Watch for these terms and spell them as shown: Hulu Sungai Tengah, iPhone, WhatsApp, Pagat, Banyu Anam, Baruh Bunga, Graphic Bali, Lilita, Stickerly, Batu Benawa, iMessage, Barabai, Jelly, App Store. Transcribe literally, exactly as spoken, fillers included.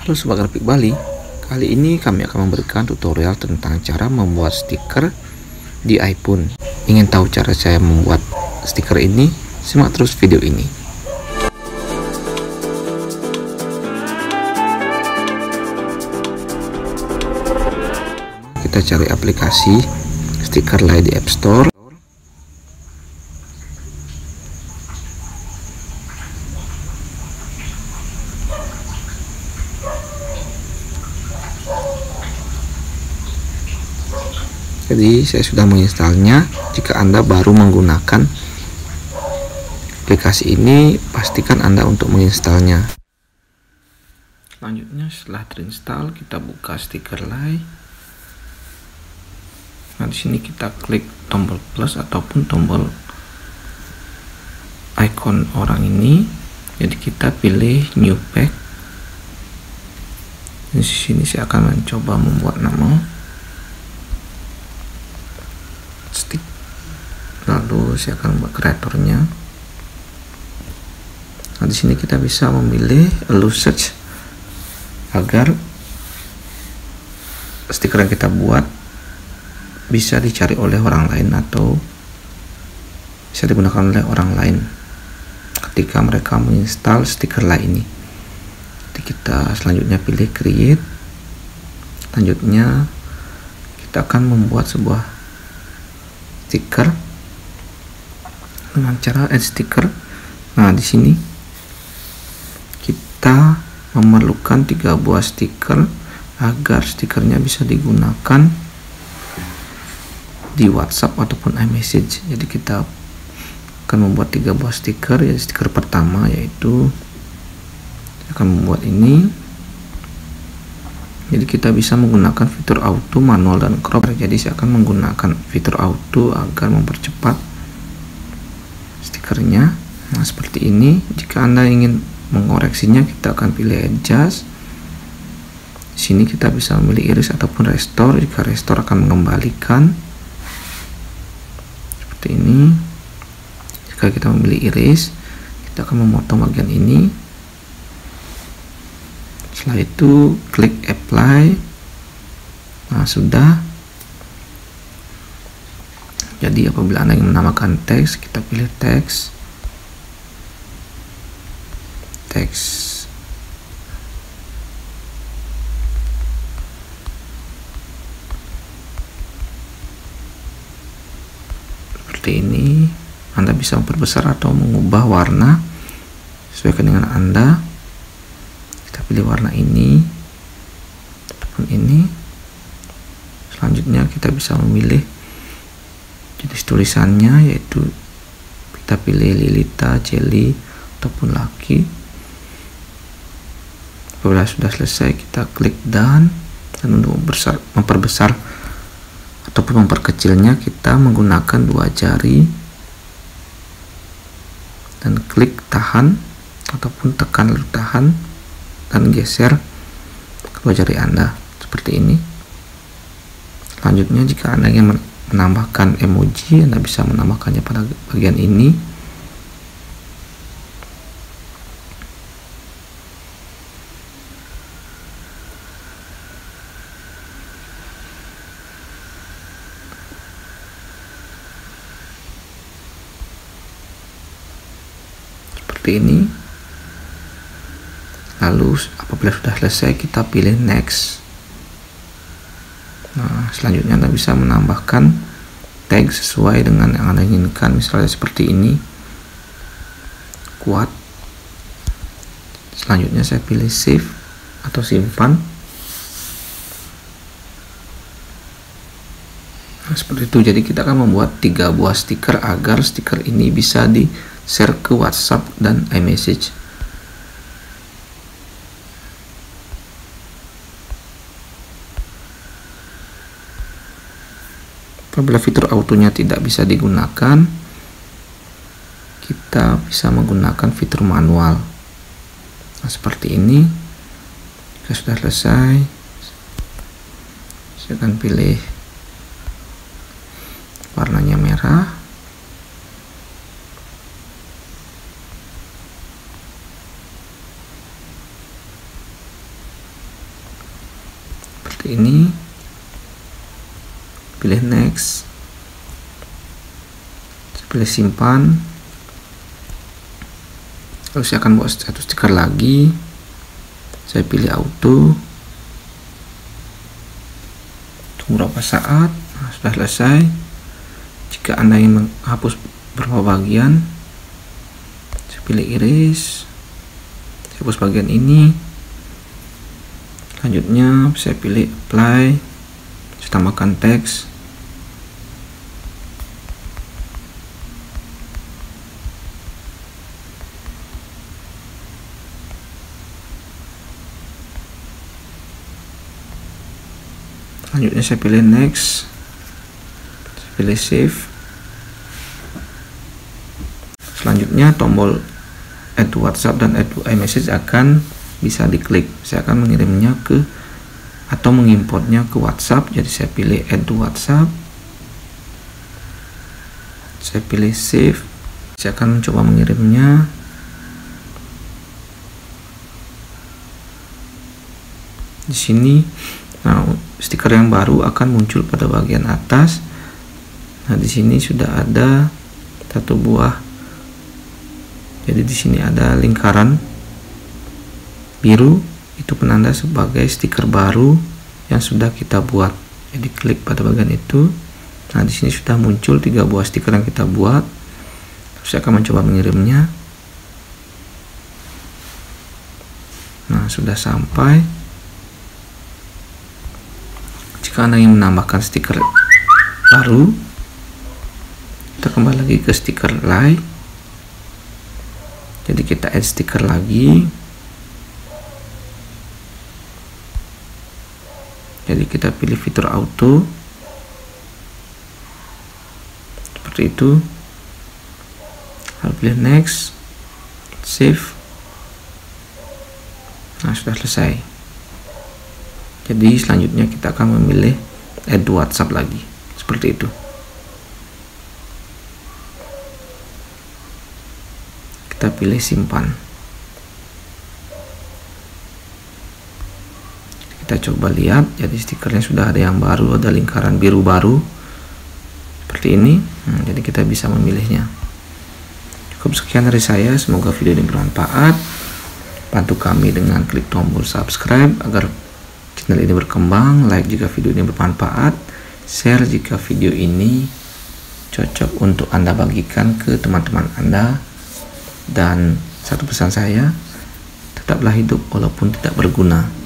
Halo Sobat Graphic Bali, kali ini kami akan memberikan tutorial tentang cara membuat stiker di iPhone. Ingin tahu cara saya membuat stiker ini? Simak terus video ini. Kita cari aplikasi Stickerly di App Store. Jadi saya sudah menginstalnya. Jika Anda baru menggunakan aplikasi ini, pastikan Anda untuk menginstalnya. Selanjutnya setelah terinstall, kita buka Stickerly. Nah, di sini kita klik tombol plus ataupun tombol icon orang ini. Jadi kita pilih new pack. Di sini saya akan mencoba membuat nama. Lalu saya akan buat kreatornya. Nah, di sini kita bisa memilih allow search agar stiker yang kita buat bisa dicari oleh orang lain atau bisa digunakan oleh orang lain ketika mereka menginstal stiker lain ini. Jadi kita selanjutnya pilih create. Selanjutnya kita akan membuat sebuah stiker dengan cara add sticker. Nah, di sini kita memerlukan tiga buah stiker agar stikernya bisa digunakan di WhatsApp ataupun iMessage. Jadi kita akan membuat tiga buah stiker. Ya, stiker pertama yaitu akan membuat ini. Jadi kita bisa menggunakan fitur auto, manual, dan crop. Jadi saya akan menggunakan fitur auto agar mempercepat stikernya. Nah, seperti ini. Jika Anda ingin mengoreksinya, kita akan pilih adjust. Di sini kita bisa memilih iris ataupun restore. Jika restore akan mengembalikan seperti ini. Jika kita memilih iris, kita akan memotong bagian ini. Setelah itu klik apply. Nah, sudah. Jadi apabila Anda ingin menambahkan teks, kita pilih teks, teks, seperti ini. Anda bisa memperbesar atau mengubah warna sesuai dengan Anda. Kita pilih warna ini, ataupun ini. Selanjutnya kita bisa memilih jenis tulisannya, yaitu kita pilih Lilita, Jelly, ataupun Laki. Apabila sudah selesai, kita klik done. Dan untuk memperbesar, memperbesar ataupun memperkecilnya, kita menggunakan dua jari dan klik tahan ataupun tekan lalu tahan dan geser kedua jari Anda seperti ini. Selanjutnya jika Anda ingin menambahkan emoji, Anda bisa menambahkannya pada bagian ini. Seperti ini. Lalu apabila sudah selesai, kita pilih next. Nah, selanjutnya Anda bisa menambahkan tag sesuai dengan yang Anda inginkan, misalnya seperti ini, kuat. Selanjutnya saya pilih save atau simpan. Nah, seperti itu. Jadi kita akan membuat tiga buah stiker agar stiker ini bisa di share ke WhatsApp dan iMessage. Apabila fitur autonya tidak bisa digunakan, kita bisa menggunakan fitur manual. Nah, seperti ini. Jika sudah selesai, saya akan pilih warnanya merah. ke ini, pilih next, pilih simpan, lalu saya akan buat satu stiker lagi, saya pilih auto, tunggu beberapa saat. Nah, sudah selesai. Jika Anda ingin menghapus beberapa bagian, saya pilih iris, saya hapus bagian ini, selanjutnya saya pilih apply, saya tambahkan teks. Selanjutnya saya pilih next, saya pilih save. Selanjutnya tombol add to WhatsApp dan add to iMessage akan bisa diklik. Saya akan mengirimnya ke atau mengimportnya ke WhatsApp. Jadi saya pilih add to WhatsApp, saya pilih save. Saya akan mencoba mengirimnya. Di sini, nah, stiker yang baru akan muncul pada bagian atas. Nah, di sini sudah ada satu buah. Jadi di sini ada lingkaran biru, itu penanda sebagai stiker baru yang sudah kita buat. Jadi klik pada bagian itu. Nah, di sini sudah muncul tiga buah stiker yang kita buat. Terus saya akan mencoba mengirimnya. Nah, sudah sampai. Jika Anda ingin menambahkan stiker baru, kita kembali lagi ke stiker lain. Jadi kita add stiker lagi. Jadi kita pilih fitur auto seperti itu, lalu pilih next, save. Nah, sudah selesai. Jadi selanjutnya kita akan memilih add WhatsApp lagi, seperti itu. Kita pilih simpan. Kita coba lihat, jadi stikernya sudah ada yang baru, ada lingkaran biru baru seperti ini. Nah, jadi kita bisa memilihnya. Cukup sekian dari saya, semoga video ini bermanfaat. Bantu kami dengan klik tombol subscribe agar channel ini berkembang, like jika video ini bermanfaat, share jika video ini cocok untuk Anda bagikan ke teman-teman Anda. Dan satu pesan saya, tetaplah hidup walaupun tidak berguna.